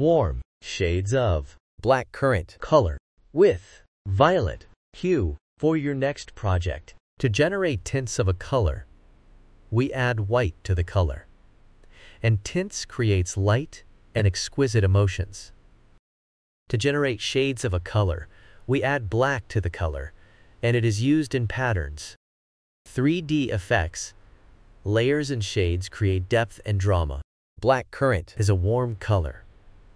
warm shades of blackcurrant color with violet hue for your next project. To generate tints of a color, we add white to the color, and tints creates light and exquisite emotions. To generate shades of a color, we add black to the color, and it is used in patterns. 3D effects, layers and shades create depth and drama. Blackcurrant is a warm color,